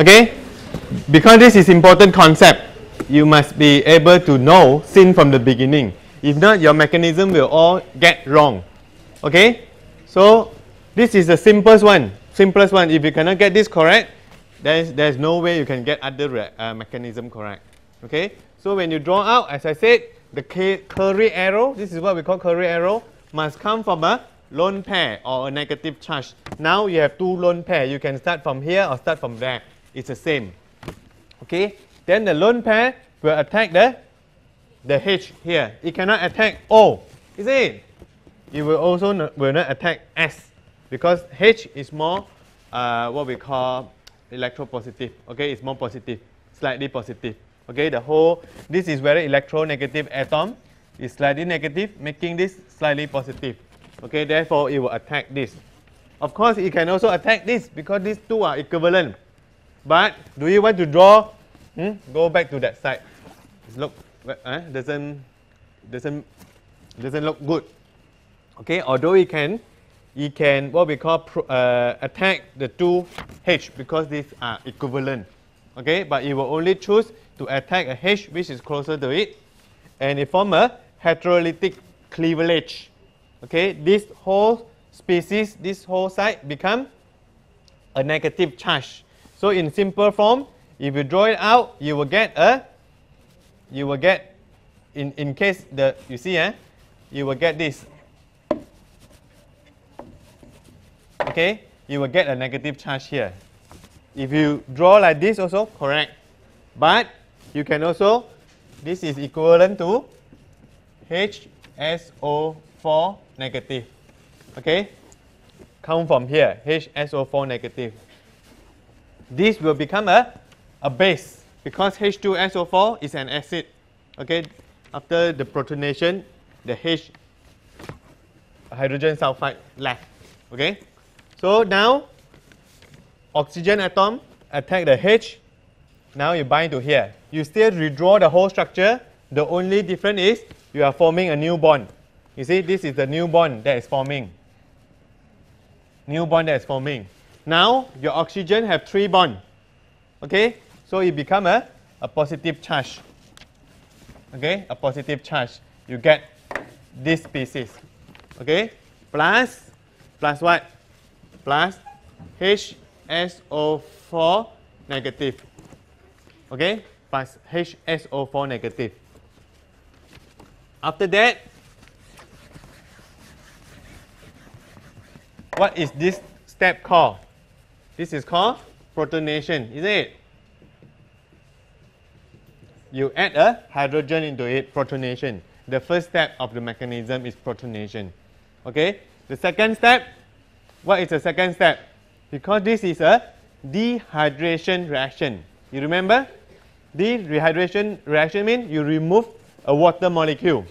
Okay? Because this is important concept, you must be able to know seen from the beginning. If not, your mechanism will all get wrong. Okay? So this is the simplest one. Simplest one. If you cannot get this correct, there's no way you can get other mechanism correct. Okay? So when you draw out, as I said, the curly arrow, this is what we call curly arrow, must come from a lone pair or a negative charge. Now you have two lone pair. You can start from here or start from there. It's the same. Okay? Then the lone pair will attack the H here. It cannot attack O, is it? It will also will not attack S, because H is more what we call electropositive. Okay, it's more positive, slightly positive. Okay, the whole, this is very electronegative atom. It's slightly negative, making this slightly positive. Okay, therefore it will attack this. Of course, it can also attack this because these two are equivalent. But do you want to draw? Go back to that side. Look, doesn't look good. Okay, although it can what we call attack the two H because these are equivalent. Okay, but it will only choose to attack a H which is closer to it, and it forms a heterolytic cleavage. Okay, this whole species, this whole side become a negative charge. So in simple form, if you draw it out, you will get you will get this. Okay, you will get a negative charge here. If you draw like this also, correct. But you can also, this is equivalent to HSO4 negative. Okay, come from here, HSO4 negative. This will become a base because H2SO4 is an acid. Okay, after the protonation, the H hydrogen sulfide left. Okay, so now oxygen atom attack the H. Now you bind to here. You still redraw the whole structure. The only difference is you are forming a new bond. You see, this is the new bond that is forming. New bond that is forming. Now your oxygen have three bonds. Okay, so it become a positive charge. Okay, a positive charge. You get this species. Okay, plus what? Plus HSO4 negative. Okay, plus HSO4 negative. After that, what is this step called? This is called protonation, isn't it? You add a hydrogen into it, protonation. The first step of the mechanism is protonation. Okay? The second step, what is the second step? Because this is a dehydration reaction. You remember? Dehydration reaction means you remove a water molecule.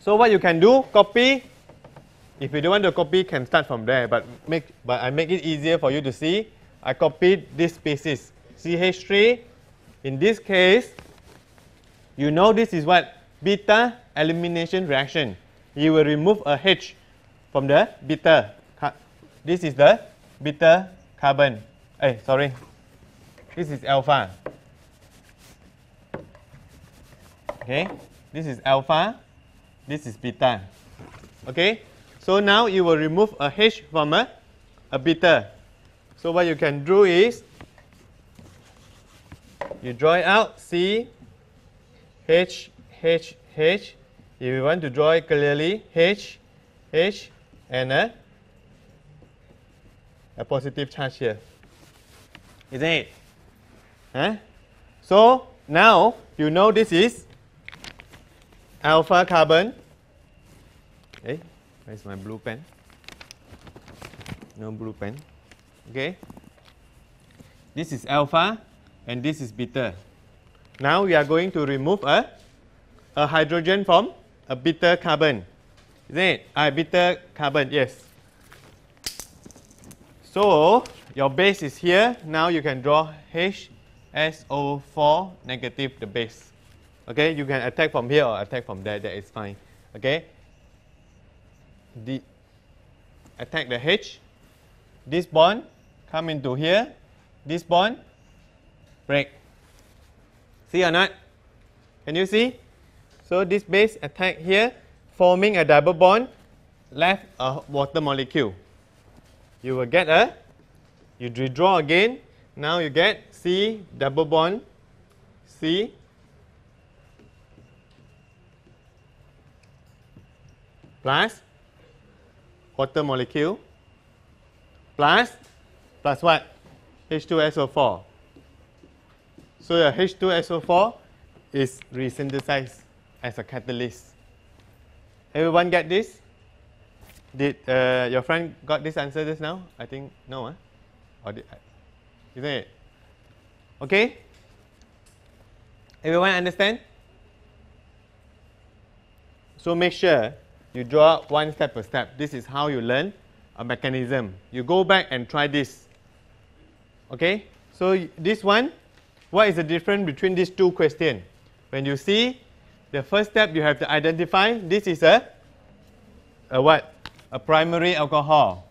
So what you can do, copy. If you don't want to copy, can start from there, but I make it easier for you to see. I copied this species, CH3. In this case, you know this is what? Beta elimination reaction. You will remove a H from the beta. This is the beta carbon. This is alpha. Okay, this is alpha, this is beta. Okay, so now you will remove a H from a beta. So what you can do is, you draw it out, C, H, H, H. If you want to draw it clearly, H, H, and a positive charge here. Isn't it? Huh? So now you know this is alpha carbon. Hey, where's my blue pen? No blue pen. Okay. This is alpha. And this is beta. Now we are going to remove a hydrogen from a beta carbon. Is it? Beta carbon, yes. So your base is here. Now you can draw HSO4 negative, the base. Okay, you can attack from here or attack from there. That is fine. Okay. Attack the H. This bond come into here. this bond break. See or not? Can you see? So this base attack here, forming a double bond, left a water molecule. You will get a, you withdraw again, now you get C double bond, C plus water molecule plus what? H2SO4. So your H2SO4 is resynthesized as a catalyst. Everyone get this? Did your friend got this answer just now? I think no, huh? Or did I? Isn't it? Okay? Everyone understand? So make sure you draw one step per step. This is how you learn a mechanism. You go back and try this. Okay? So this one, what is the difference between these two questions? When you see the first step, you have to identify this is a what? A primary alcohol.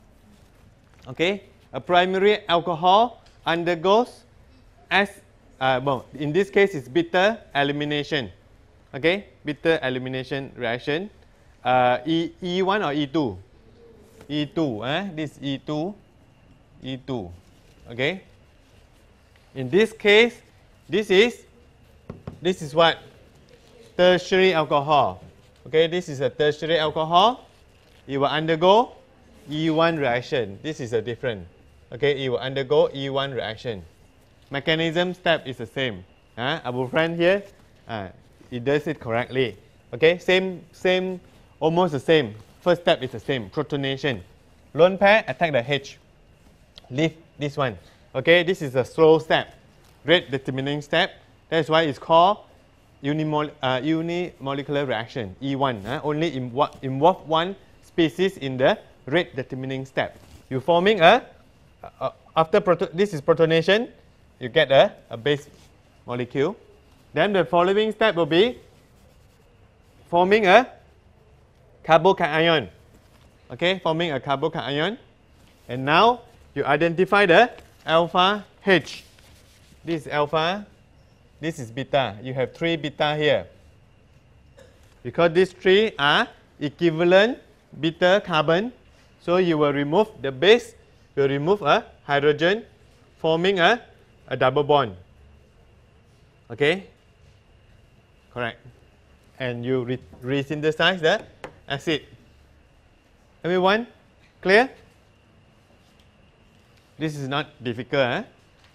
Okay? A primary alcohol undergoes in this case it's bitter elimination. Okay? Bitter elimination reaction. E1 or E2? E2. This E2. E2. Okay? In this case, this is what? Tertiary alcohol. Okay? This is a tertiary alcohol. It will undergo E1 reaction. This is a different. Okay? It will undergo E1 reaction. Mechanism step is the same. Our friend here, he does it correctly. Okay? Same. Almost the same. First step is the same. Protonation. Lone pair attack the H. Leave this one. Okay, this is a slow step. Rate determining step. That's why it's called unimolecular reaction. E1. Only involve one species in the rate determining step. You're forming this is protonation. You get a base molecule. Then the following step will be forming a carbocation. Okay, forming a carbocation. And now you identify the alpha H. This is alpha, this is beta. You have 3 beta here. Because these 3 are equivalent beta carbon, so you will remove the base, you will remove a hydrogen, forming a double bond. Okay? Correct. And you resynthesize the acid. Everyone clear? This is not difficult, eh?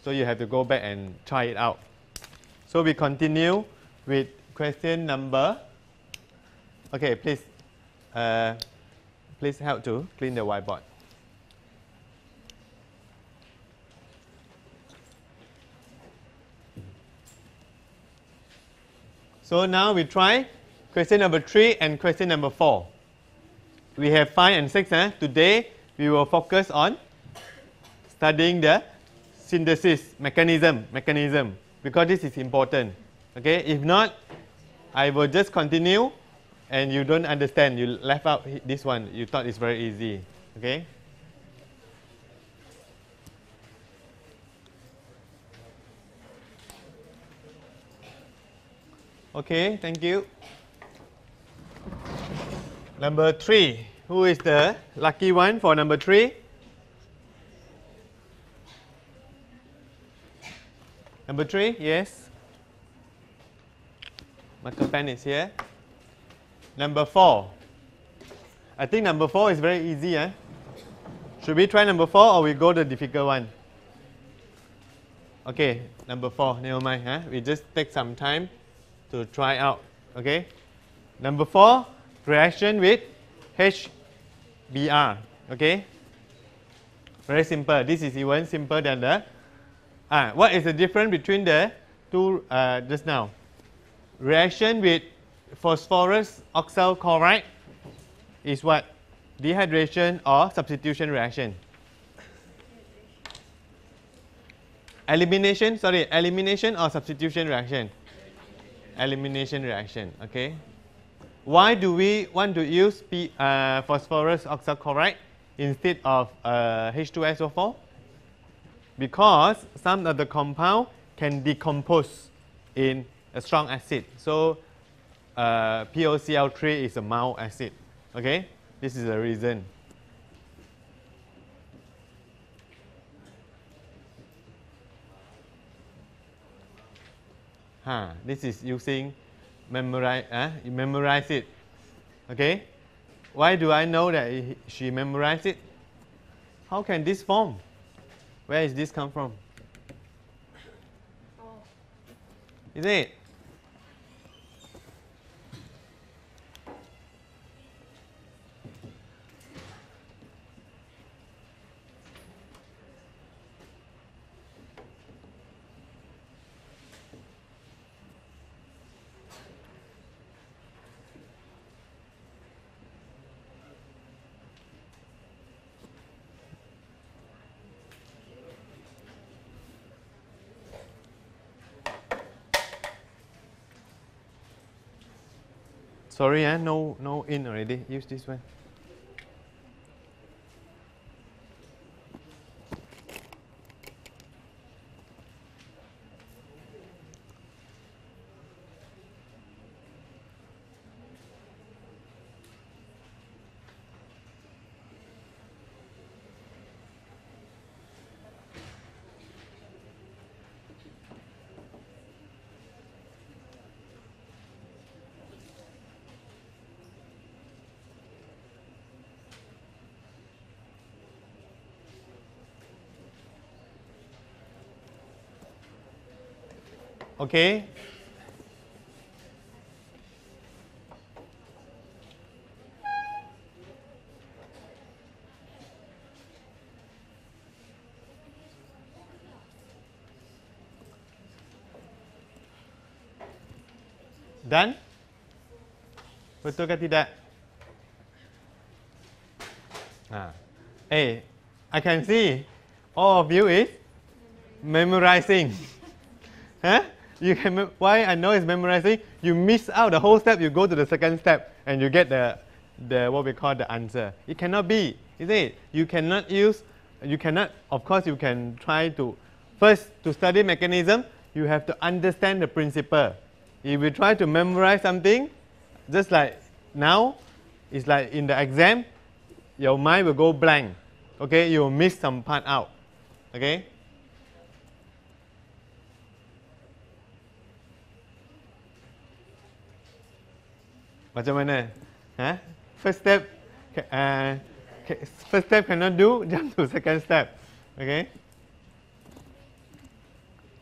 So you have to go back and try it out. So we continue with question number. Okay, please help to clean the whiteboard. So now we try question number 3 and question number 4. We have 5 and 6. Today, we will focus on studying the synthesis mechanism, because this is important. Okay? If not, I will just continue and you don't understand. You left out this one. You thought it's very easy. Okay? Okay, thank you. Number 3. Who is the lucky one for number 3? Number 3, yes. Marker pen is here. Number 4. I think number 4 is very easy. Should we try number 4 or we go the difficult one? Okay, number 4, never mind. We just take some time to try out. Okay. Number 4, reaction with HBr. Okay. Very simple. This is even simpler than the what is the difference between the two just now? Reaction with phosphorus oxal chloride is what? Dehydration or substitution reaction? Elimination, sorry, elimination or substitution reaction? Elimination reaction, okay. Why do we want to use phosphorus oxal chloride instead of H2SO4? because some of the compound can decompose in a strong acid. So POCl3 is a mild acid. Okay, this is the reason. This is using memorize it. Okay, why do I know that she memorized it? How can this form? Where is this come from? Is it? Sorry, no in already. Use this one. Okay. Dan, betul ke tidak? Hey, I can see all of you is memorizing. Huh? You can, why I know it's memorizing, you miss out the whole step, you go to the second step, and you get the what we call the answer. It cannot be, is it? You cannot use, you cannot, of course you can try to, first to study mechanism, you have to understand the principle. If you try to memorize something, just like now, it's like in the exam, your mind will go blank, okay? You'll miss some part out, okay? Macam mana? Huh? First step cannot do, jump to second step. Okay?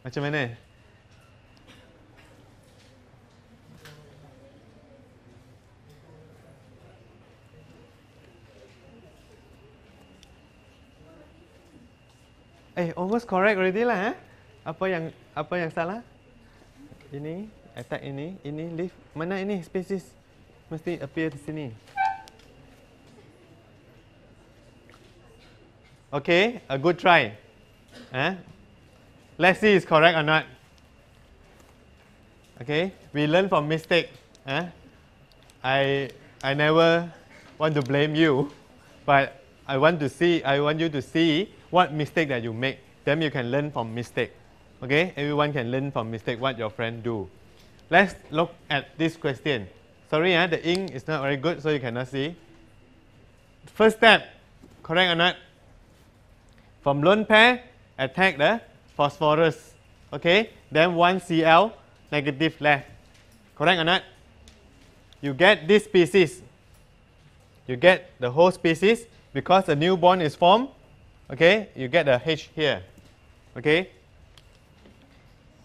Macam mana? Almost correct already lah. Apa yang salah? Ini, attack ini, ini leave. Mana ini species? Mesti appear di sini. Okay, a good try. Let's see is correct or not. Okay, we learn from mistake. I never want to blame you, but I want you to see what mistake that you make. Then you can learn from mistake. Okay, everyone can learn from mistake what your friend do. Let's look at this question. Sorry, the ink is not very good, so you cannot see. First step, correct or not? From lone pair, attack the phosphorus. Okay, then one Cl negative left. Correct or not? You get this species. You get the whole species because the new bond is formed. Okay, you get the H here. Okay,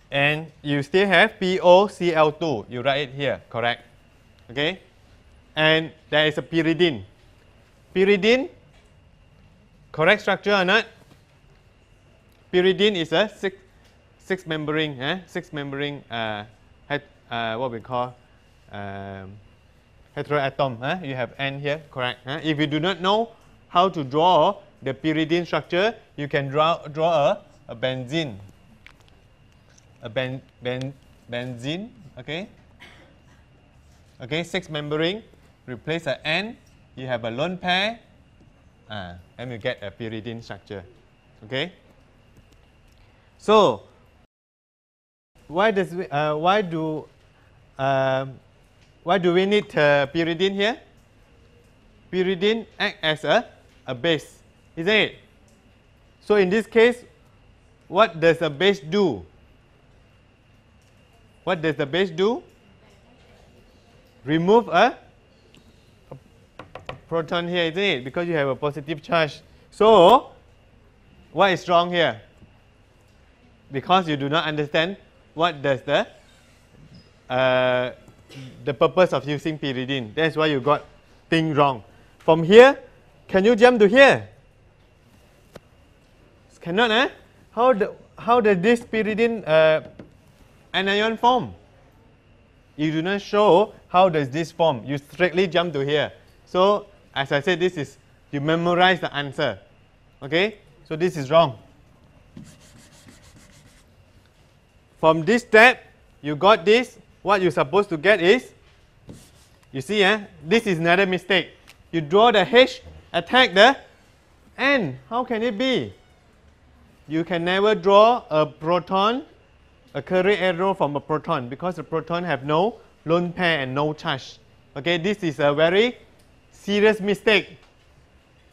and you still have POCl2. You write it here. Correct. Okay, and there is a pyridine. Pyridine, correct structure or not? Pyridine is a six-membered heteroatom. You have N here, correct. If you do not know how to draw the pyridine structure, you can draw a benzene. A benzene, okay? Okay, six membered, replace an N, you have a lone pair, and you get a pyridine structure. Okay, So why do we need pyridine here? Pyridine acts as a base, isn't it? So in this case, what does a base do? What does the base do? Remove a proton here, isn't it? Because you have a positive charge. So what is wrong here? Because you do not understand what does the purpose of using pyridine. That's why you got thing wrong. From here, can you jump to here? Cannot, eh? How does this pyridine anion form? You do not show how does this form. You strictly jump to here. So as I said, this is you memorize the answer. Okay, so this is wrong. From this step, you got this. What you're supposed to get is, you see, this is another mistake. You draw the H, attack the N. How can it be? You can never draw a proton, a curry arrow from a proton, because the proton have no lone pair and no charge. Okay, this is a very serious mistake.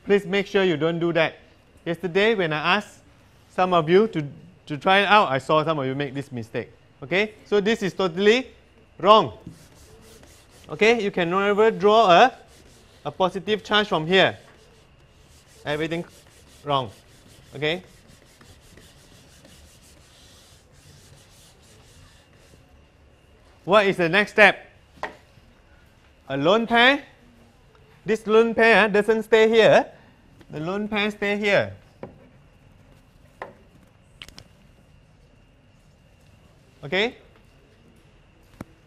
Please make sure you don't do that. Yesterday, when I asked some of you to try it out, I saw some of you make this mistake. Okay, so this is totally wrong. Okay, you can never draw a positive charge from here. Everything wrong. Okay. What is the next step? A lone pair. This lone pair doesn't stay here. The lone pair stay here. Okay?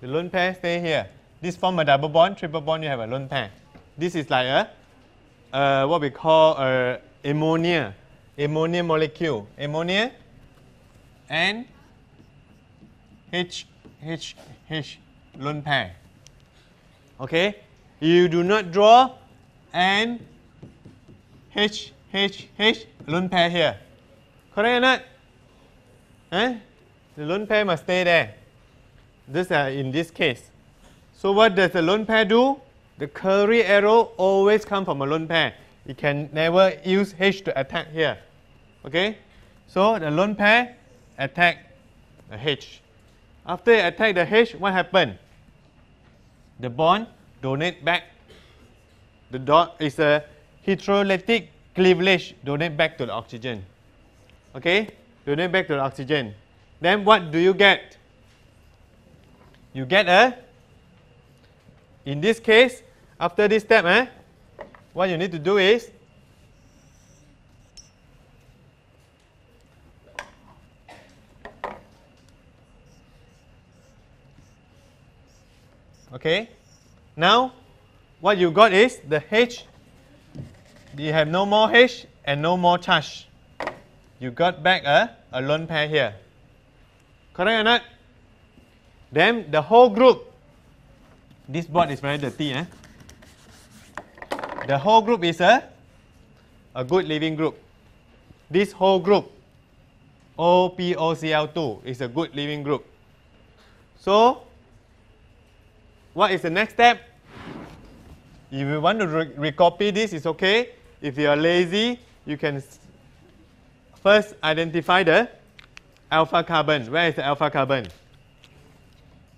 The lone pair stay here. This form a double bond, triple bond, you have a lone pair. This is like what we call ammonia molecule. Ammonia and H lone pair. Okay? You do not draw an H lone pair here. Correct or not? Eh? The lone pair must stay there. This in this case. So what does the lone pair do? The curly arrow always comes from a lone pair. You can never use H to attack here. Okay? So the lone pair attack the H. After it attack the H, what happened? The bond donate back. The dot is a hydrolytic cleavage, donate back to the oxygen. Okay? Donate back to the oxygen. Then what do you get? You get in this case, after this step, what you need to do is, okay, now what you got is the H, you have no more H and no more charge. You got back a lone pair here. Correct or not? Then the whole group, this board is very dirty. The whole group is a good leaving group. This whole group, POCl2, is a good leaving group. So, what is the next step? If you want to recopy this, it's okay. If you are lazy, you can first identify the alpha carbon. Where is the alpha carbon?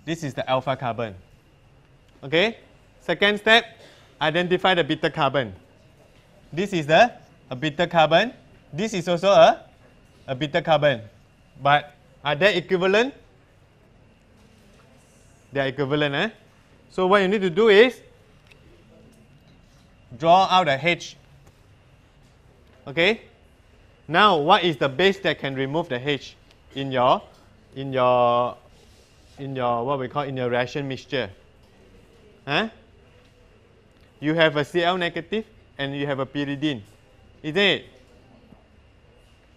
This is the alpha carbon. Okay? Second step, identify the beta carbon. This is a beta carbon. This is also a beta carbon. But are they equivalent? They are equivalent, So what you need to do is draw out a H. Okay? Now what is the base that can remove the H in your what we call in your reaction mixture? You have a Cl negative and you have a pyridine, isn't it?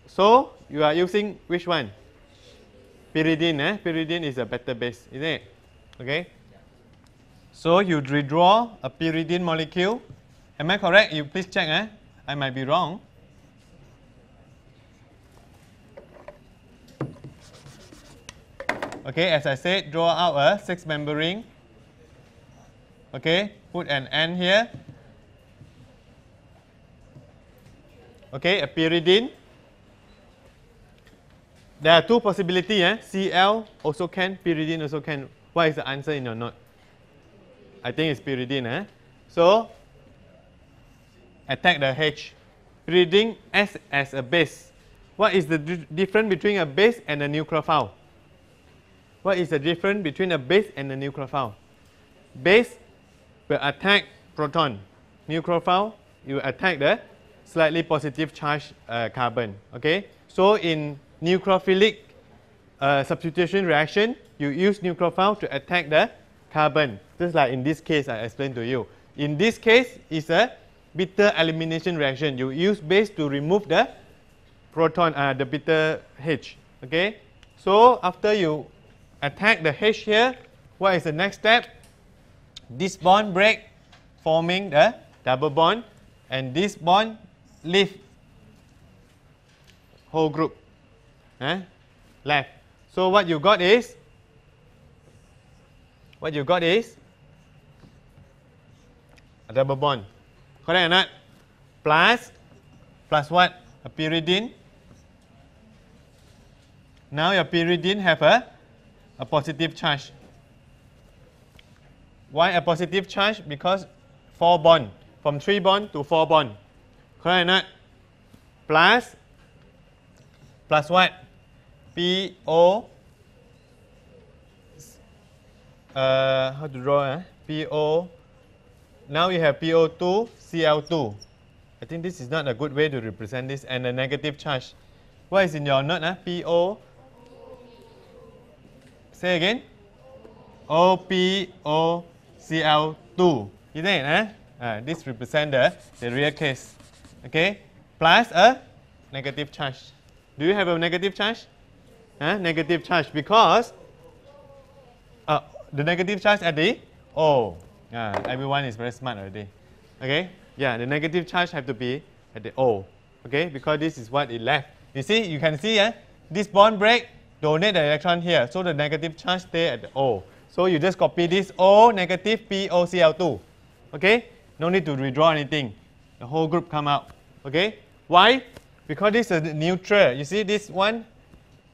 So you are using which one? Pyridine, Pyridine is a better base, isn't it? Okay? So you redraw a pyridine molecule. Am I correct? You please check, I might be wrong. Okay, as I said, draw out a 6-member ring. Okay, put an N here. Okay, a pyridine. There are two possibilities. Cl also can, pyridine also can. What is the answer in your note? I think it's pyridine. So, attack the H. Reading S as a base. What is the difference between a base and a nucleophile? What is the difference between a base and a nucleophile? Base will attack proton. Nucleophile, you attack the slightly positive charged carbon. Okay. So in nucleophilic substitution reaction, you use nucleophile to attack the carbon. Just like in this case, I explained to you. In this case, it's a bitter elimination reaction. You use base to remove the proton, the bitter H. Okay. So after you attack the H here, what is the next step? This bond break, forming the double bond, and this bond leave whole group left. So what you got is a double bond. Correct or not? Plus what? A pyridine. Now your pyridine have a positive charge. Why a positive charge? Because 4 bond. From 3 bond to 4 bond. Correct or not? Plus what? How to draw? PO. Now you have PO2, Cl2. I think this is not a good way to represent this, and a negative charge. What is in your note? PO. Say again. OPOCl2. Is it? This represents the real case. Okay? Plus a negative charge. Do you have a negative charge? Negative charge, because the negative charge at the O. Everyone is very smart already. Okay? Yeah, the negative charge have to be at the O. Okay? Because this is what it left. You see, you can see this bond break, donate the electron here. So the negative charge stay at the O. So you just copy this O negative POCl2. Okay? No need to redraw anything. The whole group come out. Okay? Why? Because this is neutral. You see this one,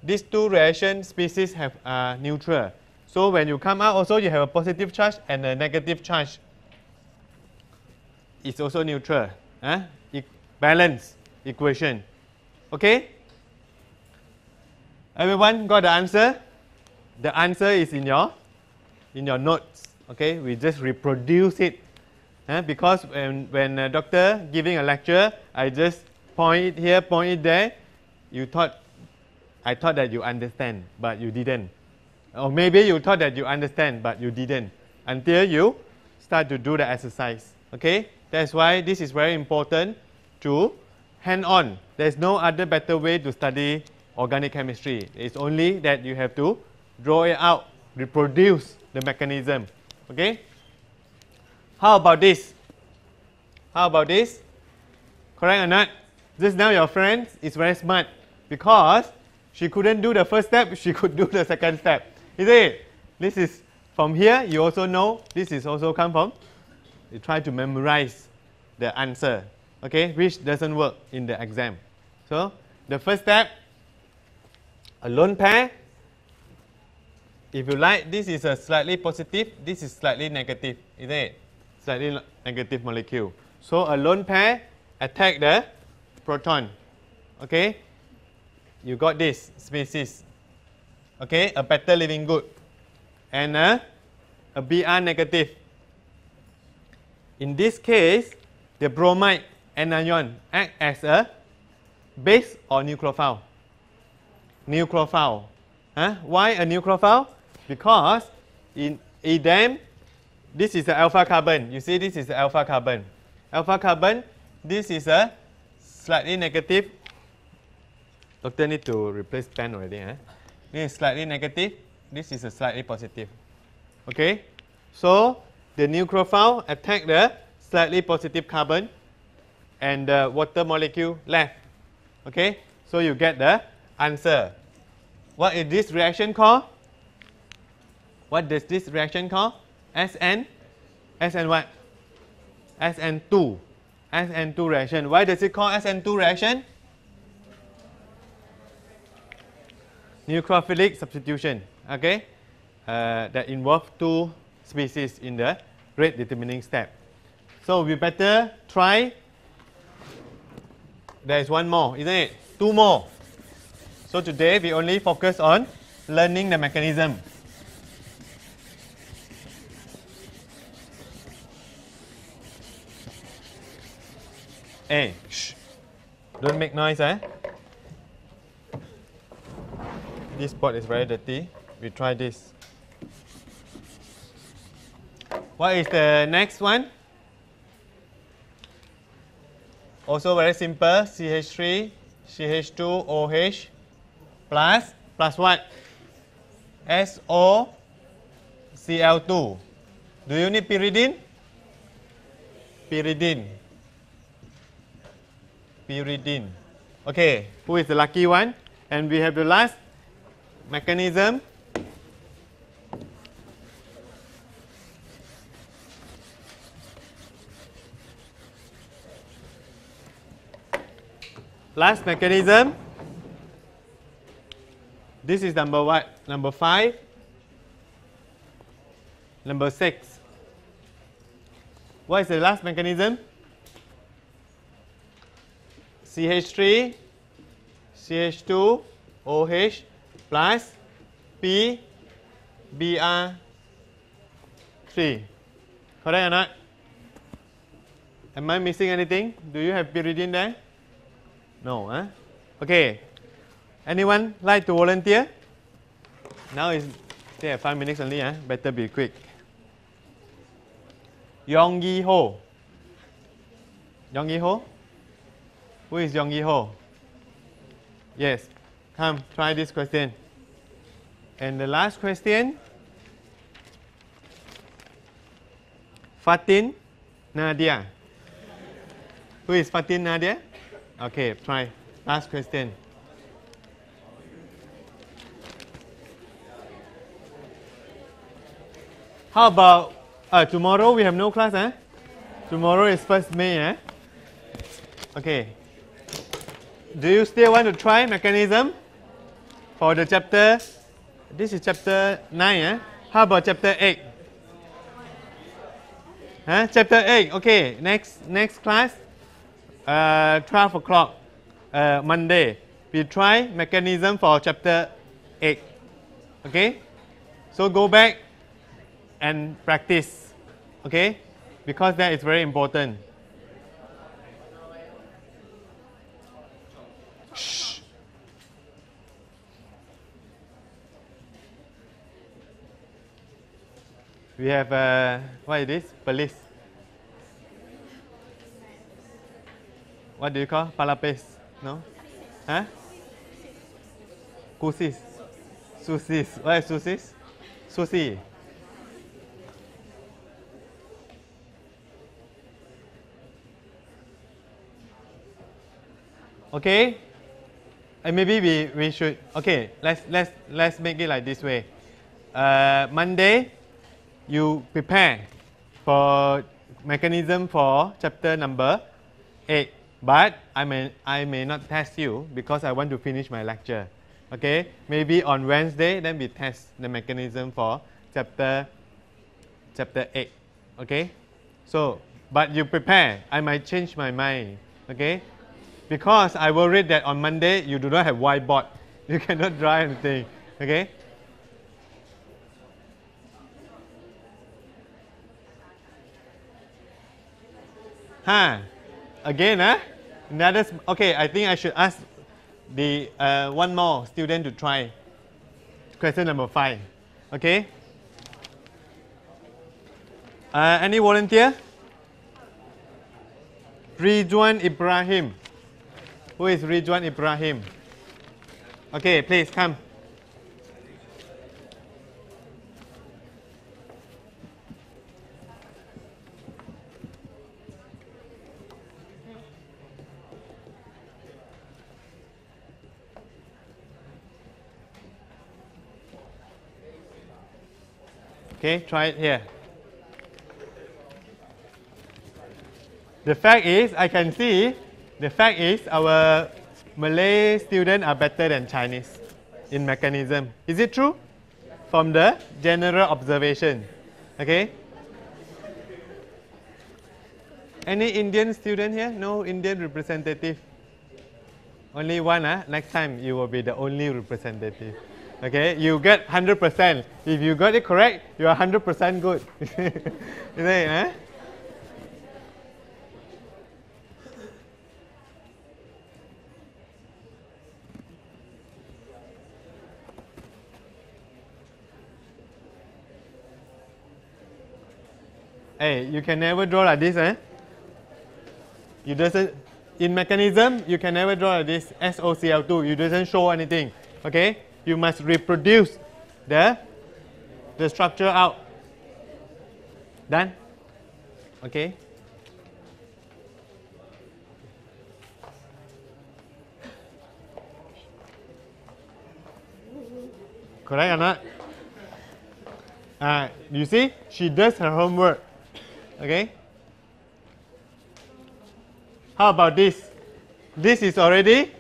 these two reaction species have neutral. So when you come out also, you have a positive charge and a negative charge. It's also neutral. Balance equation. Okay? Everyone got the answer? The answer is in your notes. Okay, we just reproduce it, because when a doctor giving a lecture, I just point it here, point it there. You thought, I thought that you understand, but you didn't. Or maybe you thought that you understand, but you didn't, until you start to do the exercise. Okay, that's why this is very important to hand on. There's no other better way to study organic chemistry. It's only that you have to draw it out, reproduce the mechanism. Okay? How about this? Correct or not? Just now your friend is very smart, because she couldn't do the first step, she could do the second step. Is it? This is from here, you also know, this is also come from, you try to memorize the answer. Okay? Which doesn't work in the exam. So, the first step, a lone pair. If you like, this is a slightly positive, this is slightly negative, isn't it? Slightly negative molecule. So a lone pair attack the proton. Okay? You got this species. Okay? A better living good. And a Br negative. In this case, the bromide anion act as a base or nucleophile. Why a nucleophile? Because in EDAM, this is the alpha carbon. You see, this is the alpha carbon. This is a slightly negative. Doctor need to replace pen already. This is slightly negative. This is a slightly positive. Okay? So, the nucleophile attack the slightly positive carbon, and the water molecule left. Okay? So, you get the answer. What is this reaction called? What does this reaction call? SN2. SN2 reaction. Why does it call SN2 reaction? Nucleophilic substitution. Okay, that involves two species in the rate determining step. So we better try. There is one more, isn't it? Two more. So today we only focus on learning the mechanism. Hey, shh. Don't make noise, eh? This pot is very dirty. We try this. What is the next one? Also very simple. CH3, CH2, OH, plus what? SOCl2. Do you need pyridine? Pyridine. Okay, who is the lucky one? And we have the last mechanism. Last mechanism. This is number what? Number 5. Number 6. What is the last mechanism? CH3, CH2, OH, plus PBr3. Correct or not? Am I missing anything? Do you have pyridine there? No, huh? Okay. Anyone like to volunteer? Now it's 5 minutes only, huh? Better be quick. Yong Yi Ho. Yong Yi Ho? Who is Yong Yi Ho? Yes, come try this question. And the last question, Fatin Nadia. Who is Fatin Nadia? Okay, try last question. How about tomorrow? We have no class, eh? Tomorrow is 1st May, eh? Okay. Do you still want to try mechanism for the chapter? This is chapter 9, eh? How about chapter 8? Huh? Chapter 8, okay. Next class, 12 o'clock, Monday. We try mechanism for chapter 8, okay? So go back and practice, okay? Because that is very important. We have, what is this? Police. What do you call? Palapes. No? Huh? Kusis. Susis. What is susis? Susi. Okay? And maybe we should, okay, let's make it like this way. Monday, you prepare for mechanism for chapter number 8, but I may not test you because I want to finish my lecture. Okay, maybe on Wednesday then we test the mechanism for chapter 8. Okay, so but you prepare. I might change my mind. Okay, because I will read that on Monday you do not have whiteboard, you cannot draw anything. Okay. Huh? Again, huh? Another, okay, I think I should ask the one more student to try question number 5. Okay? Any volunteer? Rejoan Ibrahim. Who is Rejoan Ibrahim? Okay, please come. Okay, try it here. The fact is our Malay students are better than Chinese in mechanism. Is it true? From the general observation. Okay. Any Indian student here? No Indian representative. Only one, huh? Next time you will be the only representative. Okay, you get 100%. If you got it correct, you are 100% good. Is it, huh? Hey, you can never draw like this, eh? You doesn't in mechanism. You can never draw like this. SOCl2. You doesn't show anything. Okay, you must reproduce the structure out. Done. Okay. Correct or not? You see, she does her homework. Okay. How about this? This is already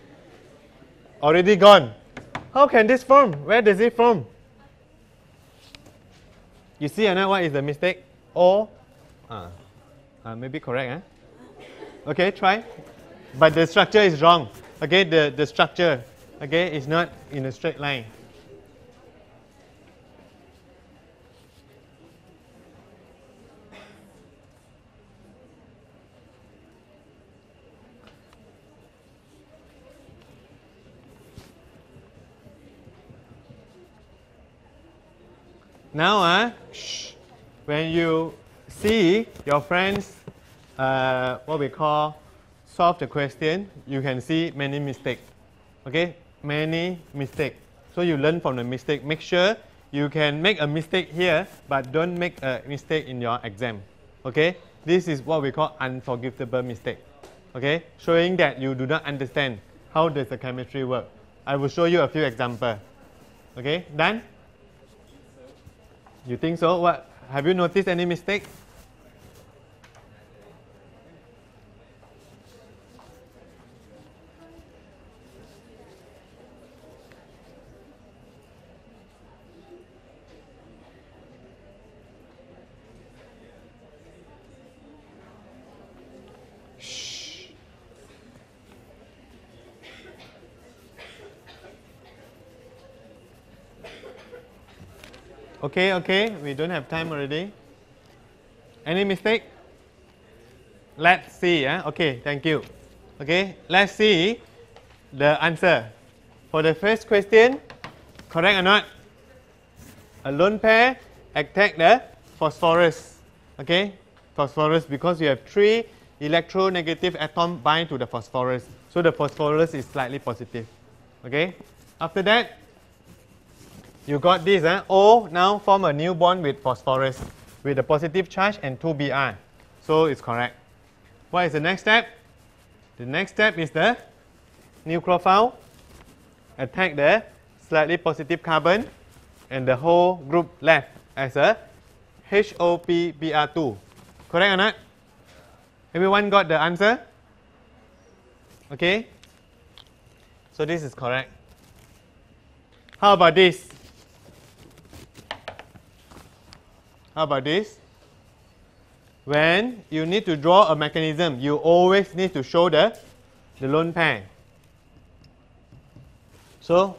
gone. How can this form? Where does it form? You see, Anna, what is the mistake? Or, maybe correct, huh? Okay, try. But the structure is wrong. Okay, the structure, okay, is not in a straight line. Now, when you see your friends, what we call, solve the question, you can see many mistakes. Okay, many mistakes. So you learn from the mistake. Make sure you can make a mistake here, but don't make a mistake in your exam. Okay, this is what we call unforgivable mistake. Okay, showing that you do not understand how does the chemistry work. I will show you a few examples. Okay, done? You think so? What? Have you noticed any mistake? Okay, okay, we don't have time already. Any mistake? Let's see. Okay, thank you. Okay, let's see the answer. For the first question, correct or not? A lone pair attack the phosphorus. Okay, phosphorus, because you have 3 electronegative atoms bind to the phosphorus. So the phosphorus is slightly positive. Okay, after that, you got this, huh? O now form a new bond with phosphorus with a positive charge and 2 Br. So it's correct. What is the next step? The next step is the nucleophile attack the slightly positive carbon and the whole group left as a HOPBr2. Correct or not? Everyone got the answer? Okay? So this is correct. How about this? How about this? When you need to draw a mechanism, you always need to show the lone pair. So,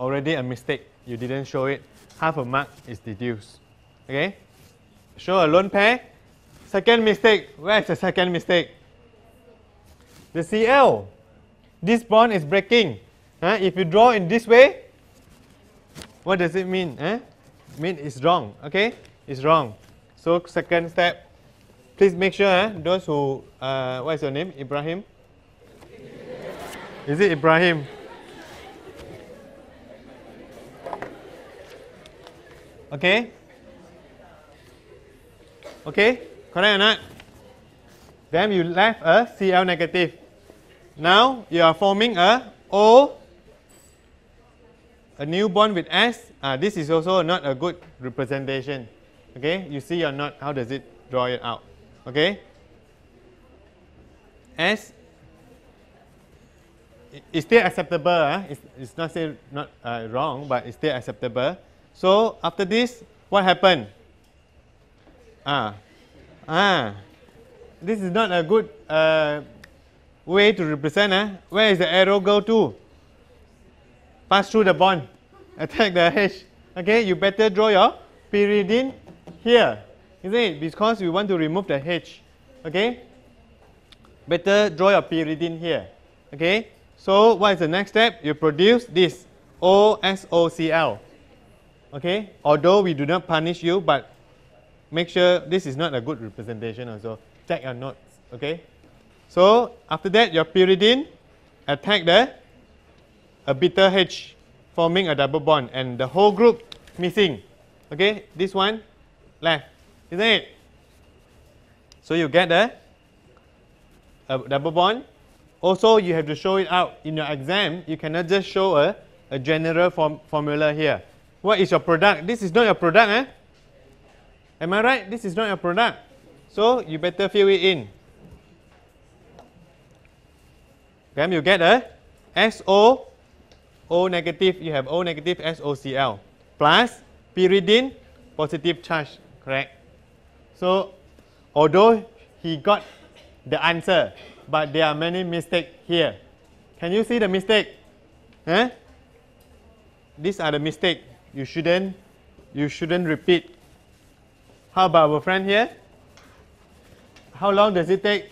already a mistake. You didn't show it. Half a mark is deduced. Okay? Show a lone pair. Second mistake. Where is the second mistake? The Cl. This bond is breaking. If you draw in this way, what does it mean? Mean it's wrong, okay? It's wrong. So second step, please make sure those who, what is your name? Ibrahim? Is it Ibrahim? Okay? Okay? Correct or not? Then you left a Cl negative. Now you are forming a O a new bond with S, this is also not a good representation. Okay, you see or not, how does it draw it out? Okay, S is still acceptable, it's not still not wrong, but it's still acceptable. So after this, what happened? This is not a good way to represent. Where is the arrow go to? Pass through the bond, attack the H. Okay, you better draw your pyridine here, isn't it? Because we want to remove the H. Okay, better draw your pyridine here. Okay, so what is the next step? You produce this OSOCl. Okay, although we do not punish you, but make sure this is not a good representation also. Check your notes. Okay, so after that, your pyridine attack the bitter H, forming a double bond, and the whole group missing. Okay, this one left, isn't it? So you get a double bond. Also, you have to show it out in your exam. You cannot just show a general formula here. What is your product? This is not your product, Am I right? This is not your product. So you better fill it in. Then you get a SO, O negative, you have O negative SOCl plus pyridine, positive charge, correct? So although he got the answer, but there are many mistakes here. Can you see the mistake? These are the mistakes. You shouldn't repeat. How about our friend here? How long does it take?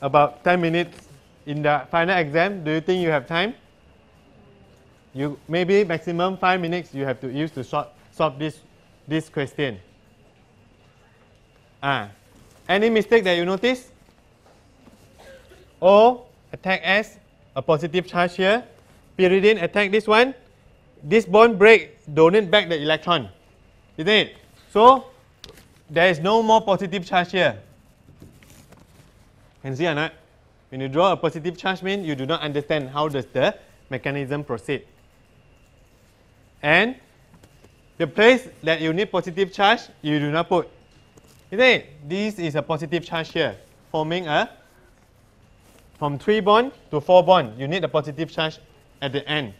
About 10 minutes in the final exam. Do you think you have time? You maybe maximum 5 minutes you have to use to solve this question. Any mistake that you notice? O attack S, a positive charge here. Pyridine attack this one. This bond break, donate back the electron, isn't it? So there is no more positive charge here. Can see or not? When you draw a positive charge, means you do not understand how does the mechanism proceed. And the place that you need positive charge, you do not put, isn't it? This is a positive charge here, forming from 3 bond to 4 bond. You need a positive charge at the end.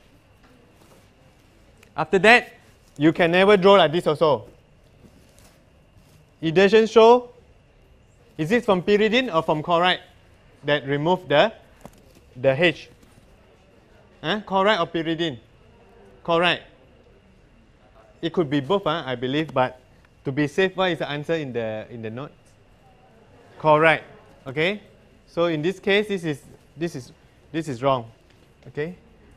After that, you can never draw like this also. It doesn't show, is it from pyridine or from chloride that remove the H? Chloride or pyridine? Chloride. It could be both, I believe, but to be safe, what is the answer in the note? Chloride. Okay? So in this case, this is wrong. Okay?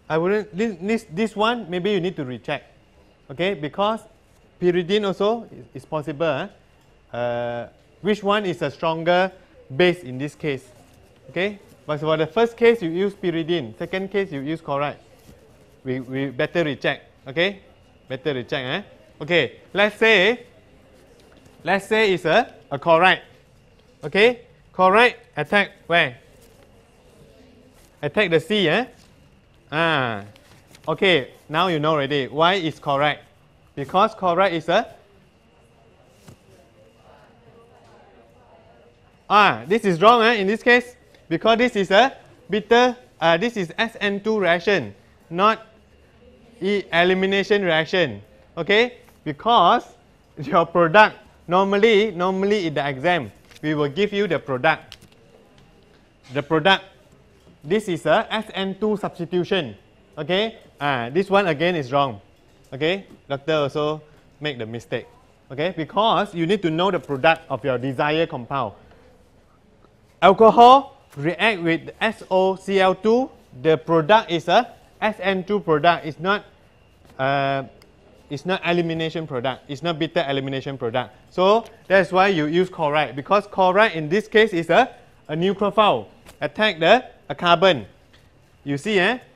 I wouldn't this one, maybe you need to recheck. Okay, because pyridine also is possible. Which one is a stronger base in this case? Okay, but for the first case you use pyridine, second case you use chloride. We better recheck. Okay, better recheck. Okay, let's say it's a chloride. Okay, chloride attack where? Attack the C. Okay, now you know already why it's chloride. Because chloride is a this is wrong in this case, because this is a bitter, this is SN2 reaction, not elimination reaction. Okay, because your product normally in the exam we will give you the product. This is a SN2 substitution. Okay, this one again is wrong. Okay, doctor also make the mistake. Okay, because you need to know the product of your desired compound. Alcohol react with SOCl2. The product is a SN2 product. It's not elimination product. It's not bitter elimination product. So that's why you use chloride, because chloride in this case is a nucleophile. Attack a carbon. You see,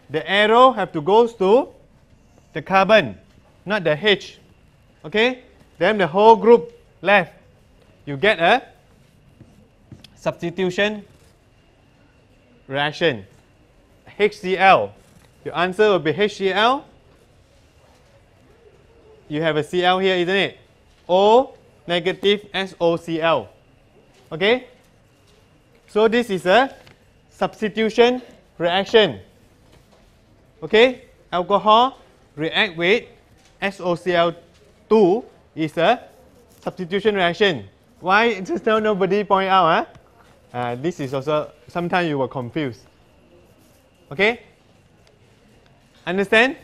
the arrow have to go to the carbon, not the H. Okay? Then the whole group left. You get a substitution reaction. HCl Your answer will be HCl. You have a Cl here, isn't it? O negative SOCl. Okay? So this is a substitution reaction. Okay? Alcohol react with SOCl2 is a substitution reaction. Why? Just now nobody point out, huh? This is also, sometimes you were confused. Okay? Understand?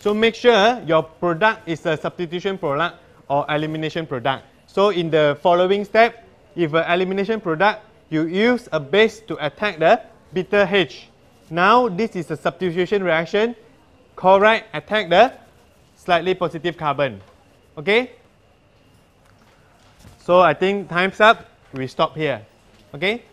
So make sure your product is a substitution product or elimination product. So in the following step, if an elimination product, you use a base to attack the bitter H. Now this is a substitution reaction. Chloride attack the slightly positive carbon. Okay? So I think time's up. We stop here. Okay?